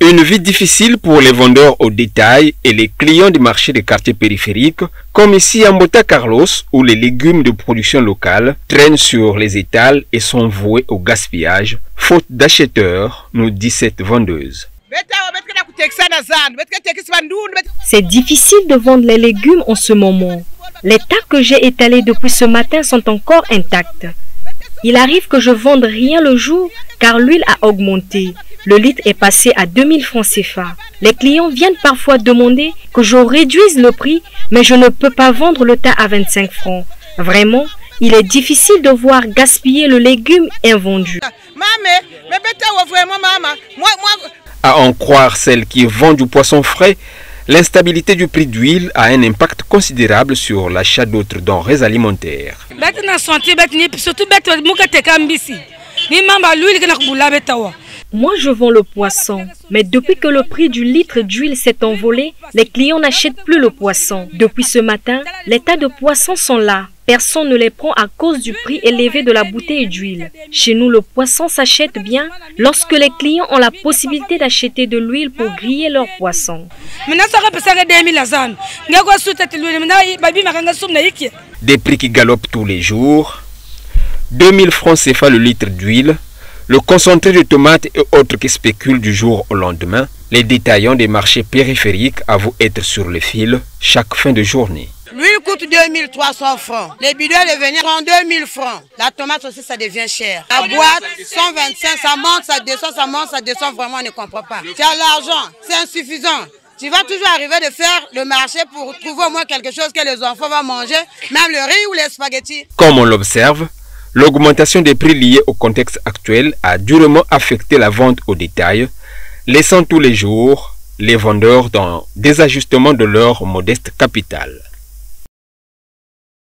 Une vie difficile pour les vendeurs au détail et les clients du marché des quartiers périphériques, comme ici à Botacarlos où les légumes de production locale traînent sur les étals et sont voués au gaspillage, faute d'acheteurs, nous dit cette vendeuse. C'est difficile de vendre les légumes en ce moment. Les tas que j'ai étalés depuis ce matin sont encore intacts. Il arrive que je vende rien le jour car l'huile a augmenté. Le litre est passé à 2000 francs CFA. Les clients viennent parfois demander que je réduise le prix, mais je ne peux pas vendre le tas à 25 francs. Vraiment, il est difficile de voir gaspiller le légume invendu. À en croire celle qui vend du poisson frais, l'instabilité du prix d'huile a un impact considérable sur l'achat d'autres denrées alimentaires. Moi, je vends le poisson, mais depuis que le prix du litre d'huile s'est envolé, les clients n'achètent plus le poisson. Depuis ce matin, les tas de poissons sont là. Personne ne les prend à cause du prix élevé de la bouteille d'huile. Chez nous, le poisson s'achète bien lorsque les clients ont la possibilité d'acheter de l'huile pour griller leur poisson. Des prix qui galopent tous les jours. 2000 francs CFA le litre d'huile. Le concentré de tomates et autres qui spéculent du jour au lendemain, les détaillants des marchés périphériques avouent être sur le fil chaque fin de journée. L'huile coûte 2300 francs, les bidons de venir en 2000 francs. La tomate aussi, ça devient cher. La boîte, 125, ça monte, ça descend, vraiment on ne comprend pas. Tu as l'argent, c'est insuffisant. Tu vas toujours arriver de faire le marché pour trouver au moins quelque chose que les enfants vont manger, même le riz ou les spaghettis. Comme on l'observe, l'augmentation des prix liée au contexte actuel a durement affecté la vente au détail, laissant tous les jours les vendeurs dans des ajustements de leur modeste capital.